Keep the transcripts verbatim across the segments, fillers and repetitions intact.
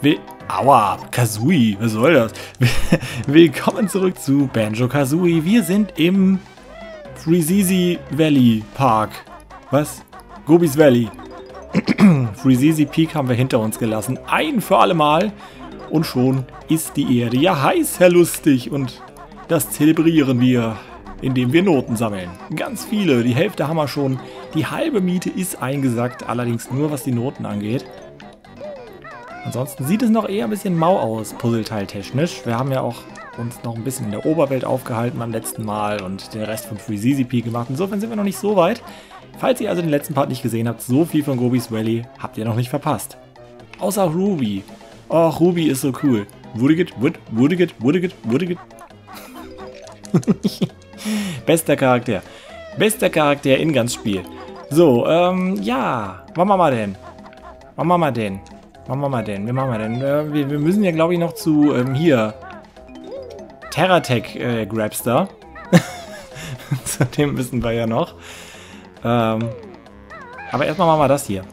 Will Aua, Kasui, was soll das? Willkommen zurück zu Banjo-Kazooie. Wir sind im Freezeezy Valley Park. Was? Gobi's Valley. Freezeezy Peak haben wir hinter uns gelassen. Ein für alle Mal. Und schon ist die Erde ja heiß, Herr Lustig. Und das zelebrieren wir, indem wir Noten sammeln. Ganz viele. Die Hälfte haben wir schon. Die halbe Miete ist eingesackt. Allerdings nur, was die Noten angeht. Ansonsten sieht es noch eher ein bisschen mau aus, puzzleteiltechnisch. Wir haben ja auch uns noch ein bisschen in der Oberwelt aufgehalten beim letzten Mal und den Rest von Freezeezy Peak gemacht. Insofern sind wir noch nicht so weit. Falls ihr also den letzten Part nicht gesehen habt, so viel von Gobi's Valley habt ihr noch nicht verpasst. Außer Ruby. Oh, Ruby ist so cool. Woodigit, Wood, Woodigit, Woodigit, Woodigit. Bester Charakter. Bester Charakter in ganz Spiel. So, ähm, ja. Machen wir mal den. Machen wir mal den. Machen wir mal den, wir machen mal den. Äh, wir, wir müssen ja, glaube ich, noch zu, ähm, hier, Terratech-Grabster. Äh, zu dem müssen wir ja noch. Ähm, aber erstmal machen wir das hier.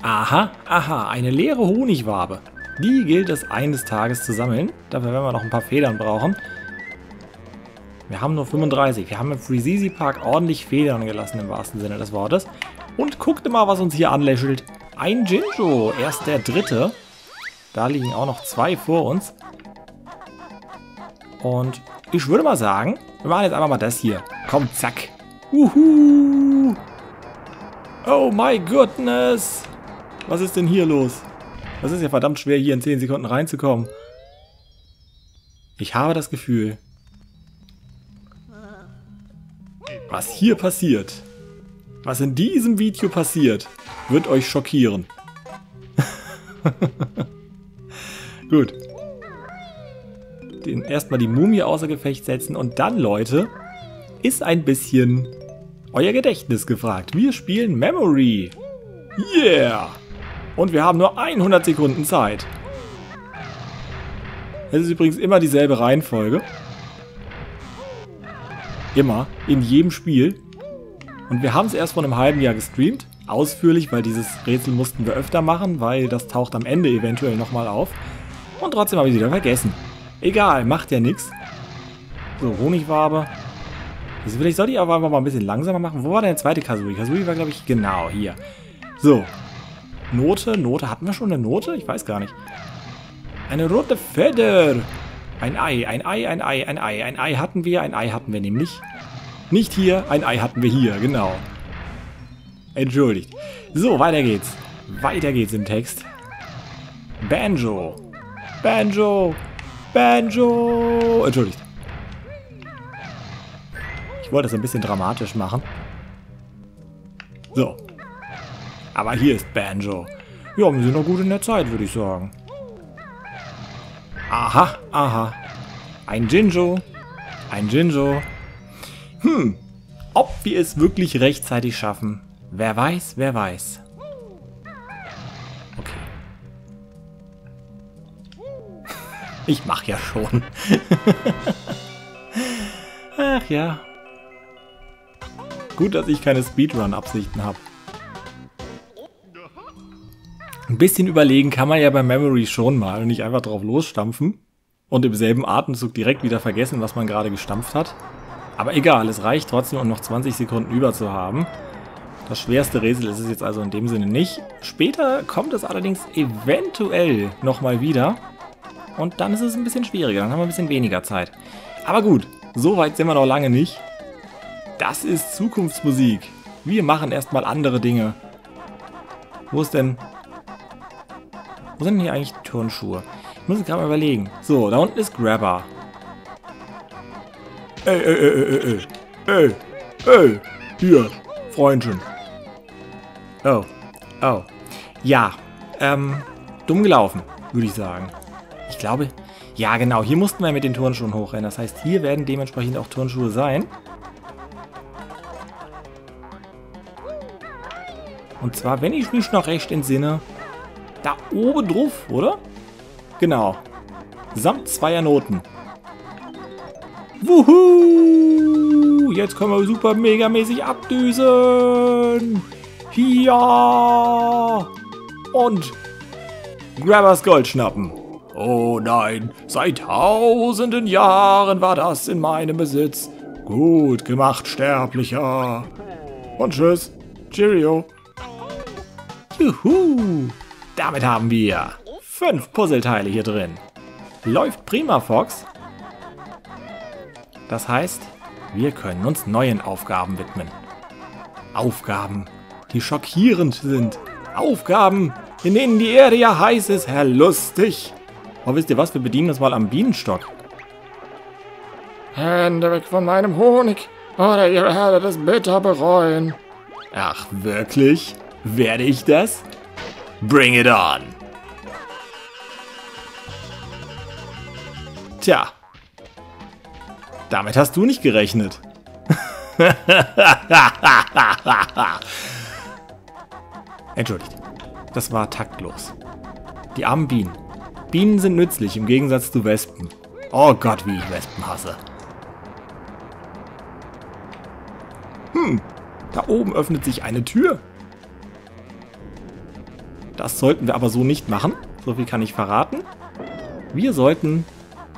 Aha, aha, eine leere Honigwabe. Die gilt es eines Tages zu sammeln. Dafür werden wir noch ein paar Federn brauchen. Wir haben nur fünfunddreißig. Wir haben im Freezeezy Park ordentlich Federn gelassen, im wahrsten Sinne des Wortes. Und guckt mal, was uns hier anlächelt. Ein Jinjo, erst der dritte. Da liegen auch noch zwei vor uns. Und ich würde mal sagen, wir machen jetzt einfach mal das hier. Komm, zack. Uhu. Oh my goodness. Was ist denn hier los? Das ist ja verdammt schwer, hier in zehn Sekunden reinzukommen. Ich habe das Gefühl, was hier passiert, was in diesem Video passiert, wird euch schockieren. Gut. Den erstmal die Mumie außer Gefecht setzen und dann, Leute, ist ein bisschen euer Gedächtnis gefragt. Wir spielen Memory. Yeah! Und wir haben nur hundert Sekunden Zeit. Es ist übrigens immer dieselbe Reihenfolge. Immer. In jedem Spiel. Und wir haben es erst vor einem halben Jahr gestreamt. Ausführlich, weil dieses Rätsel mussten wir öfter machen, weil das taucht am Ende eventuell nochmal auf. Und trotzdem habe ich es wieder vergessen. Egal, macht ja nichts. So, Honigwabe. Also vielleicht sollte ich aber einfach mal ein bisschen langsamer machen. Wo war denn der zweite Kasui? Kasui war, glaube ich, genau hier. So. Note, Note. Hatten wir schon eine Note? Ich weiß gar nicht. Eine rote Feder. Ein Ei, ein Ei, ein Ei, ein Ei. Ein Ei hatten wir, ein Ei hatten wir nämlich. Nicht hier, ein Ei hatten wir hier, genau. Entschuldigt. So, weiter geht's. Weiter geht's im Text. Banjo. Banjo. Banjo. Entschuldigt. Ich wollte es ein bisschen dramatisch machen. So. Aber hier ist Banjo. Ja, wir sind noch gut in der Zeit, würde ich sagen. Aha, aha. Ein Jinjo. Ein Jinjo. Hm. Ob wir es wirklich rechtzeitig schaffen? Wer weiß, wer weiß. Okay. Ich mach ja schon. Ach ja. Gut, dass ich keine Speedrun-Absichten habe. Ein bisschen überlegen kann man ja bei Memory schon mal und nicht einfach drauf losstampfen und im selben Atemzug direkt wieder vergessen, was man gerade gestampft hat. Aber egal, es reicht trotzdem, um noch zwanzig Sekunden über zu haben. Das schwerste Rätsel ist es jetzt also in dem Sinne nicht. Später kommt es allerdings eventuell nochmal wieder. Und dann ist es ein bisschen schwieriger, dann haben wir ein bisschen weniger Zeit. Aber gut, so weit sind wir noch lange nicht. Das ist Zukunftsmusik. Wir machen erstmal andere Dinge. Wo ist denn... Wo sind denn hier eigentlich Turnschuhe? Ich muss gerade mal überlegen. So, da unten ist Grabber. Ey, ey, ey, ey, ey. Ey, hier, Freundchen. Oh, oh. Ja, ähm, dumm gelaufen, würde ich sagen. Ich glaube, ja genau, hier mussten wir mit den Turnschuhen hochrennen. Das heißt, hier werden dementsprechend auch Turnschuhe sein. Und zwar, wenn ich mich noch recht entsinne, da oben drauf, oder? Genau. Samt zweier Noten. Wuhu! Jetzt können wir super megamäßig abdüsen! Ja! Und Grabbers Gold schnappen. Oh nein, seit tausenden Jahren war das in meinem Besitz. Gut gemacht, Sterblicher. Und tschüss. Cheerio. Juhu. Damit haben wir fünf Puzzleteile hier drin. Läuft prima, Fox. Das heißt, wir können uns neuen Aufgaben widmen. Aufgaben, die schockierend sind. Aufgaben, in denen die Erde ja heiß ist. Herr lustig. Oh, wisst ihr was? Wir bedienen uns mal am Bienenstock. Hände weg von meinem Honig. Oder ihr werdet es bitter bereuen. Ach, wirklich? Werde ich das? Bring it on! Tja. Damit hast du nicht gerechnet. Entschuldigt. Das war taktlos. Die armen Bienen. Bienen sind nützlich im Gegensatz zu Wespen. Oh Gott, wie ich Wespen hasse. Hm. Da oben öffnet sich eine Tür. Das sollten wir aber so nicht machen. So viel kann ich verraten. Wir sollten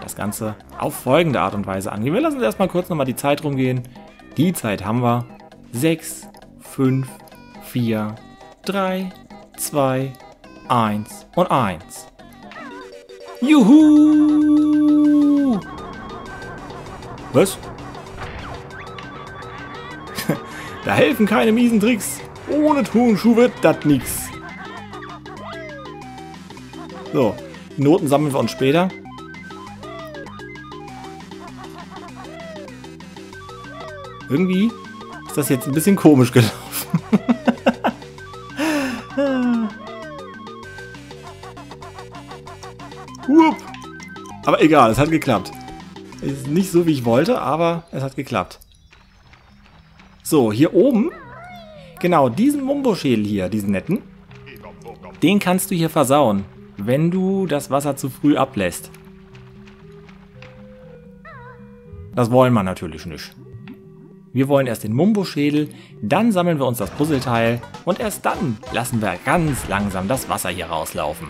das Ganze auf folgende Art und Weise angehen. Wir lassen uns erstmal kurz nochmal die Zeit rumgehen. Die Zeit haben wir. sechs, fünf, vier, drei, zwei, eins und eins. Juhu! Was? Da helfen keine miesen Tricks. Ohne Turnschuh wird das nix. So, die Noten sammeln wir uns später. Irgendwie ist das jetzt ein bisschen komisch gelaufen. Hup. Aber egal, es hat geklappt. Ist nicht so, wie ich wollte, aber es hat geklappt. So, hier oben, genau diesen Mumbo-Schädel hier, diesen netten, den kannst du hier versauen, wenn du das Wasser zu früh ablässt. Das wollen wir natürlich nicht. Wir wollen erst den Mumbo-Schädel, dann sammeln wir uns das Puzzleteil und erst dann lassen wir ganz langsam das Wasser hier rauslaufen.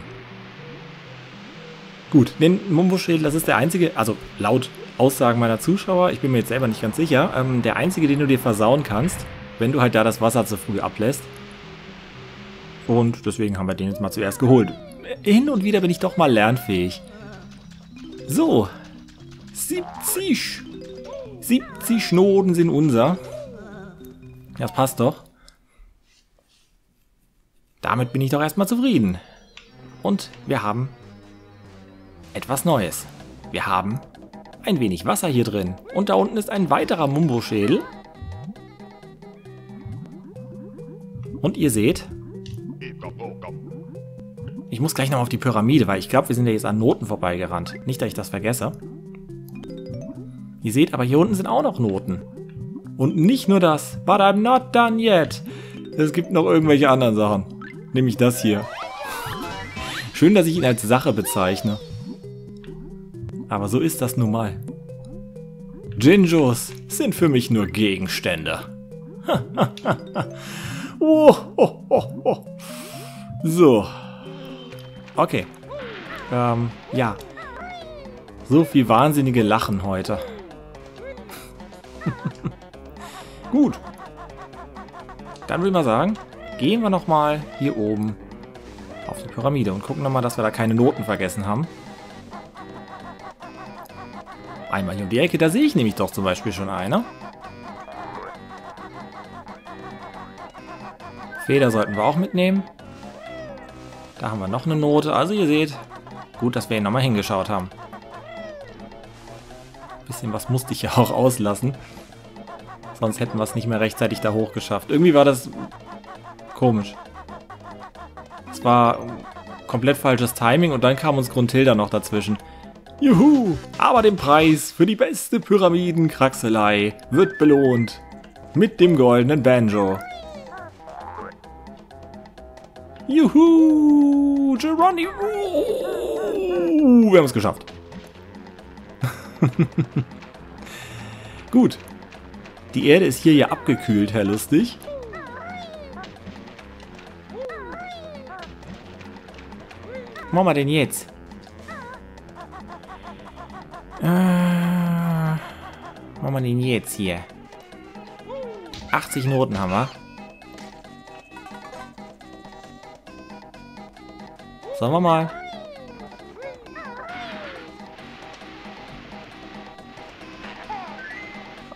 Gut, den Mumbo-Schädel, das ist der einzige, also laut Aussagen meiner Zuschauer, ich bin mir jetzt selber nicht ganz sicher, ähm, der einzige, den du dir versauen kannst, wenn du halt da das Wasser zu früh ablässt. Und deswegen haben wir den jetzt mal zuerst geholt. Hin und wieder bin ich doch mal lernfähig. So, siebzig. siebzig Noten sind unser. Das passt doch. Damit bin ich doch erstmal zufrieden. Und wir haben etwas Neues. Wir haben ein wenig Wasser hier drin. Und da unten ist ein weiterer Mumbo-Schädel. Und ihr seht, ich muss gleich noch auf die Pyramide, weil ich glaube, wir sind ja jetzt an Noten vorbeigerannt. Nicht, dass ich das vergesse. Ihr seht, aber hier unten sind auch noch Noten. Und nicht nur das. But I'm not done yet. Es gibt noch irgendwelche anderen Sachen. Nämlich das hier. Schön, dass ich ihn als Sache bezeichne. Aber so ist das nun mal. Jinjos sind für mich nur Gegenstände. oh, oh, oh, oh. So. Okay. Ähm, ja. So viel wahnsinnige Lachen heute. Gut. Dann würde ich mal sagen, gehen wir nochmal hier oben auf die Pyramide und gucken nochmal, dass wir da keine Noten vergessen haben. Einmal hier um die Ecke, da sehe ich nämlich doch zum Beispiel schon eine. Feder sollten wir auch mitnehmen. Da haben wir noch eine Note. Also ihr seht, gut, dass wir hier nochmal hingeschaut haben. Bisschen was musste ich ja auch auslassen. Sonst hätten wir es nicht mehr rechtzeitig da hoch geschafft. Irgendwie war das komisch. Es war komplett falsches Timing und dann kam uns Gruntilda noch dazwischen. Juhu! Aber den Preis für die beste Pyramidenkraxelei wird belohnt mit dem goldenen Banjo. Juhu! Geronimo! Wir haben es geschafft. Gut. Die Erde ist hier ja abgekühlt, Herr Lustig. machen wir denn jetzt? Äh, machen wir den jetzt hier? achtzig Noten haben wir. Sollen wir mal.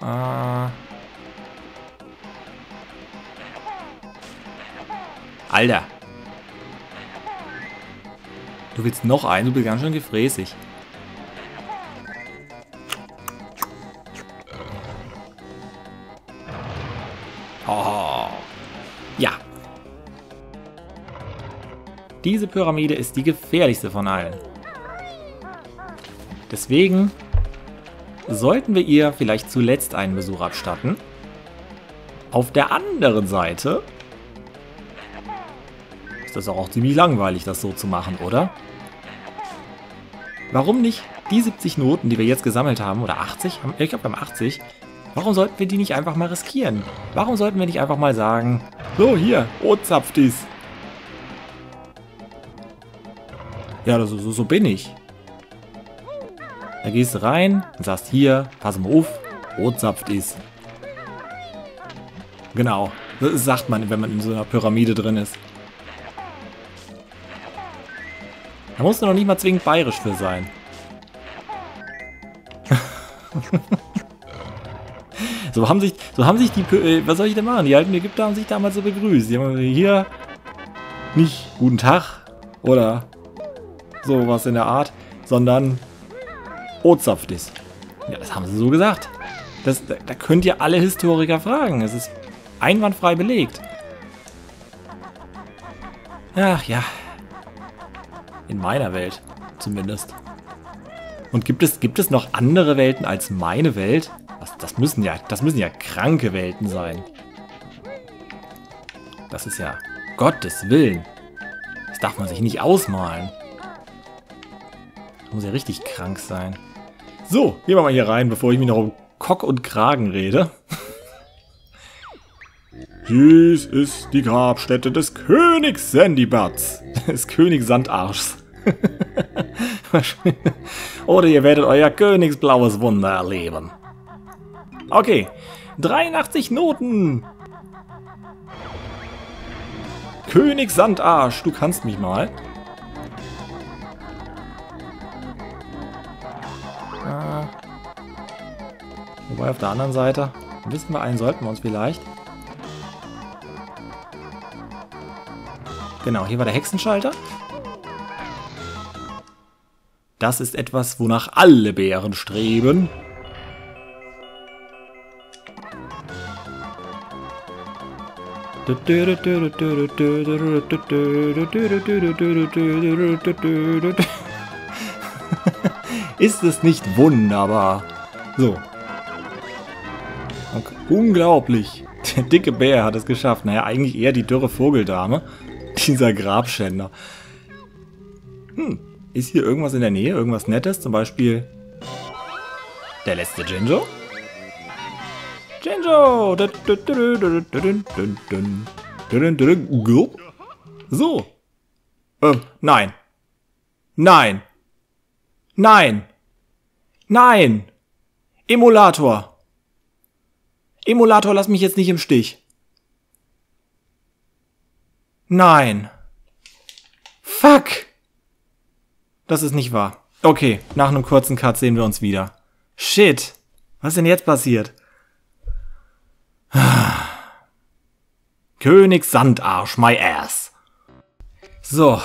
Äh. Alter. Du willst noch einen? Du bist ganz schön gefräßig. Oh. Ja. Diese Pyramide ist die gefährlichste von allen. Deswegen sollten wir ihr vielleicht zuletzt einen Besuch abstatten. Auf der anderen Seite ist das auch ziemlich langweilig, das so zu machen, oder? Warum nicht die siebzig Noten, die wir jetzt gesammelt haben, oder achtzig? Ich glaube, wir haben achtzig. Warum sollten wir die nicht einfach mal riskieren? Warum sollten wir nicht einfach mal sagen, so hier, Ozapftis. Ja, so, so, so bin ich. Da gehst du rein und sagst, hier, pass mal auf, Ozapftis. Genau, das sagt man, wenn man in so einer Pyramide drin ist. Da musst du noch nicht mal zwingend bayerisch für sein. So haben sich, so haben sich die, äh, was soll ich denn machen? Die alten Ägypter haben sich damals so begrüßt. Die haben hier nicht guten Tag oder sowas in der Art, sondern Ozapftis. Ja, das haben sie so gesagt. Das, da, da könnt ihr alle Historiker fragen. Es ist einwandfrei belegt. Ach ja. In meiner Welt zumindest. Und gibt es, gibt es noch andere Welten als meine Welt? Das, das, müssen ja, das müssen ja kranke Welten sein. Das ist ja Gottes Willen. Das darf man sich nicht ausmalen. Das muss ja richtig krank sein. So, gehen wir mal hier rein, bevor ich mich noch um Kock und Kragen rede. Dies ist die Grabstätte des Königs Sandybats. Des König Sandarschs. Oder ihr werdet euer königsblaues Wunder erleben. Okay, dreiundachtzig Noten. König Sandarsch, du kannst mich mal. Ah. Wobei auf der anderen Seite, wissen wir, einen sollten wir uns vielleicht. Genau, hier war der Hexenschalter. Das ist etwas, wonach alle Bären streben. Ist es nicht wunderbar? So. Okay. Unglaublich. Der dicke Bär hat es geschafft. Naja, eigentlich eher die dürre Vogeldame. Dieser Grabschänder. Hm. Ist hier irgendwas in der Nähe? Irgendwas Nettes? Zum Beispiel der letzte Jinjo? Jinjo! So. Ähm, nein. Nein. Nein. Nein. Emulator. Emulator, lass mich jetzt nicht im Stich. Nein. Fuck. Das ist nicht wahr. Okay, nach einem kurzen Cut sehen wir uns wieder. Shit. Was ist denn jetzt passiert? König Sandarsch, my ass. So,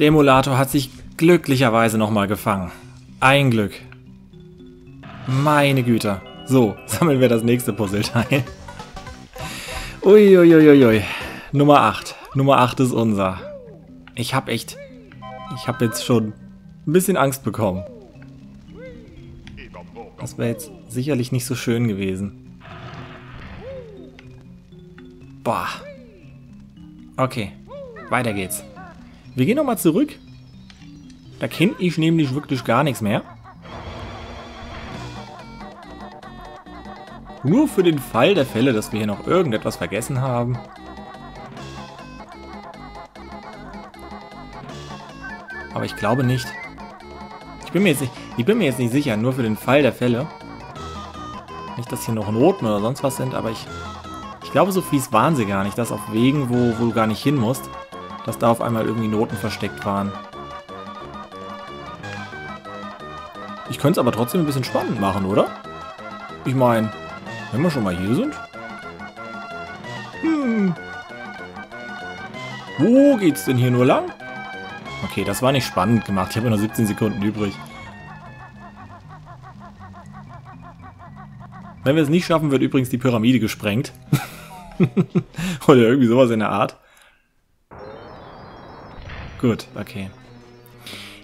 der Emulator hat sich glücklicherweise nochmal gefangen. Ein Glück. Meine Güte. So, sammeln wir das nächste Puzzleteil. Uiuiuiui. Nummer acht. Nummer acht ist unser. Ich hab echt... Ich hab jetzt schon ein bisschen Angst bekommen. Das wäre jetzt sicherlich nicht so schön gewesen. Boah. Okay, weiter geht's. Wir gehen nochmal zurück. Da kenne ich nämlich wirklich gar nichts mehr. Nur für den Fall der Fälle, dass wir hier noch irgendetwas vergessen haben. Aber ich glaube nicht. Ich bin mir jetzt nicht, ich bin mir jetzt nicht sicher, nur für den Fall der Fälle. Nicht, dass hier noch ein Roten oder sonst was sind, aber ich, ich glaube, so fies waren sie gar nicht, dass auf Wegen, wo, wo du gar nicht hin musst, dass da auf einmal irgendwie Noten versteckt waren. Ich könnte es aber trotzdem ein bisschen spannend machen, oder? Ich meine, wenn wir schon mal hier sind. Hm. Wo geht's denn hier nur lang? Okay, das war nicht spannend gemacht. Ich habe nur siebzehn Sekunden übrig. Wenn wir es nicht schaffen, wird übrigens die Pyramide gesprengt. Oder irgendwie sowas in der Art. Gut, okay.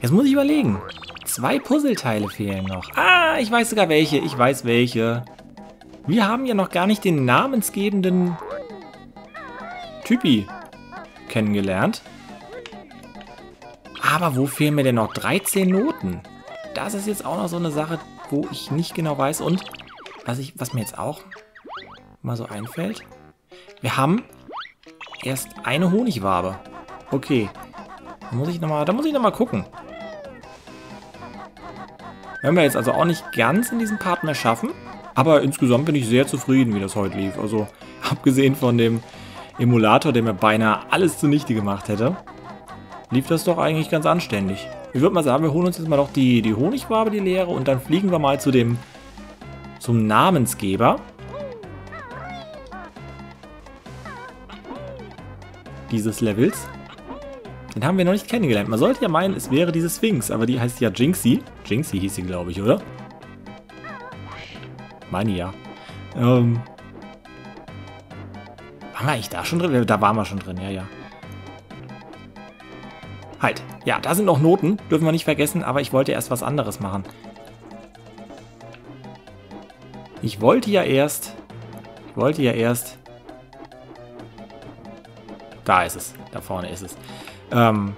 Jetzt muss ich überlegen. Zwei Puzzleteile fehlen noch. Ah, ich weiß sogar welche. Ich weiß welche. Wir haben ja noch gar nicht den namensgebenden Typi kennengelernt. Aber wo fehlen mir denn noch dreizehn Noten? Das ist jetzt auch noch so eine Sache, wo ich nicht genau weiß. Und was, ich, was mir jetzt auch mal so einfällt. Wir haben erst eine Honigwabe. Okay. Da muss ich nochmal, da muss ich nochmal gucken. Werden wir jetzt also auch nicht ganz in diesem Part mehr schaffen. Aber insgesamt bin ich sehr zufrieden, wie das heute lief. Also abgesehen von dem Emulator, der mir beinahe alles zunichte gemacht hätte, lief das doch eigentlich ganz anständig. Ich würde mal sagen, wir holen uns jetzt mal doch die, die Honigwabe, die leere, und dann fliegen wir mal zu dem zum Namensgeber. Dieses Levels. Den haben wir noch nicht kennengelernt. Man sollte ja meinen, es wäre diese Sphinx, aber die heißt ja Jinxie. Jinxie hieß sie, glaube ich, oder? Meine ja. Ähm. Waren wir eigentlich da schon drin? Da waren wir schon drin, ja, ja. Halt. Ja, da sind noch Noten. Dürfen wir nicht vergessen, aber ich wollte erst was anderes machen. Ich wollte ja erst... Ich wollte ja erst... Da ist es. Da vorne ist es. Ähm,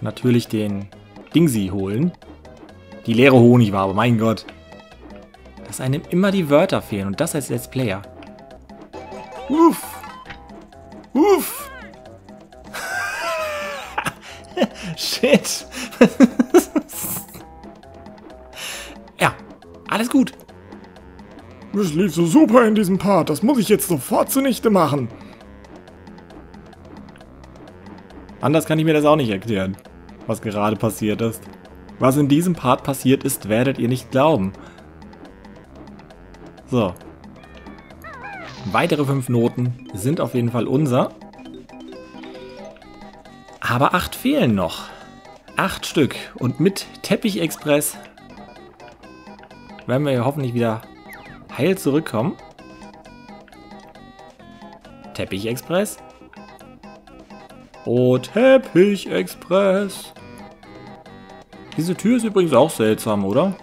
natürlich den Dingsi holen. Die leere Honigwabe, mein Gott. Dass einem immer die Wörter fehlen und das als Let's Player. Uff. Uff. Shit. Ja, alles gut. Das lief so super in diesem Part. Das muss ich jetzt sofort zunichte machen. Anders kann ich mir das auch nicht erklären, was gerade passiert ist. Was in diesem Part passiert ist, werdet ihr nicht glauben. So. Weitere fünf Noten sind auf jeden Fall unser. Aber acht fehlen noch. Acht Stück. Und mit Teppich-Express werden wir hier hoffentlich wieder heil zurückkommen. Teppich-Express. Oh, Teppich-Express. Diese Tür ist übrigens auch seltsam, oder?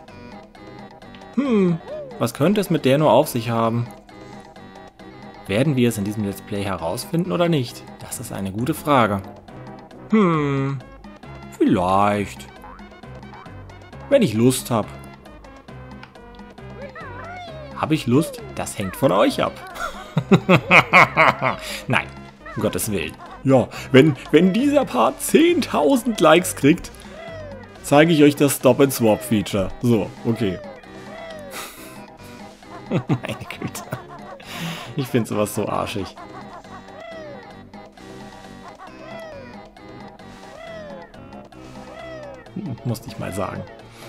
Hm, was könnte es mit der nur auf sich haben? Werden wir es in diesem Let's Play herausfinden oder nicht? Das ist eine gute Frage. Hm, vielleicht. Wenn ich Lust habe. Habe ich Lust? Das hängt von euch ab. Nein, um Gottes Willen. Ja, wenn, wenn dieser Part zehntausend Likes kriegt, zeige ich euch das Stop-and-Swap-Feature. So, okay. Meine Güte. Ich finde sowas so arschig. Musste ich mal sagen.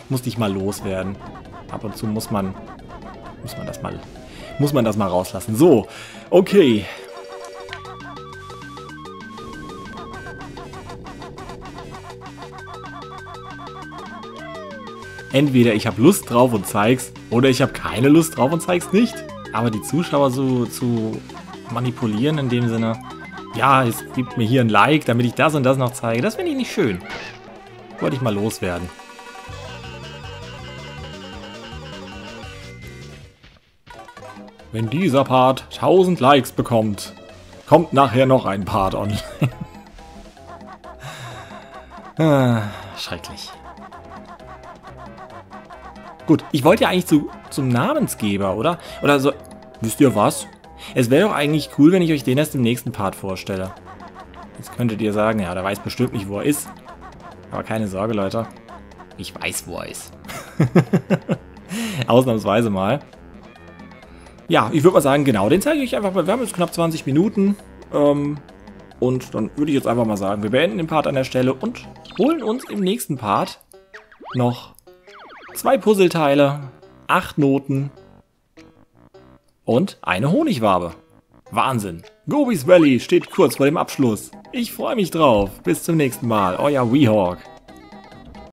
Musste ich mal loswerden. Ab und zu muss man, muss man das mal, muss man das mal rauslassen. So, okay. Entweder ich habe Lust drauf und zeig's, oder ich habe keine Lust drauf und zeig's nicht. Aber die Zuschauer so zu manipulieren in dem Sinne, ja, es gibt mir hier ein Like, damit ich das und das noch zeige, das finde ich nicht schön. Wollte ich mal loswerden. Wenn dieser Part tausend Likes bekommt, kommt nachher noch ein Part online. Ah, schrecklich. Gut, ich wollte ja eigentlich zu, zum Namensgeber, oder? Oder so, wisst ihr was? Es wäre doch eigentlich cool, wenn ich euch den erst im nächsten Part vorstelle. Jetzt könntet ihr sagen, ja, der weiß bestimmt nicht, wo er ist. Aber keine Sorge, Leute. Ich weiß, wo er ist. Ausnahmsweise mal. Ja, ich würde mal sagen, genau, den zeige ich einfach mal. Wir haben jetzt knapp zwanzig Minuten. Ähm, und dann würde ich jetzt einfach mal sagen, wir beenden den Part an der Stelle und holen uns im nächsten Part noch zwei Puzzleteile, acht Noten und eine Honigwabe. Wahnsinn. Gobi's Valley steht kurz vor dem Abschluss. Ich freue mich drauf. Bis zum nächsten Mal. Euer Wiihawk.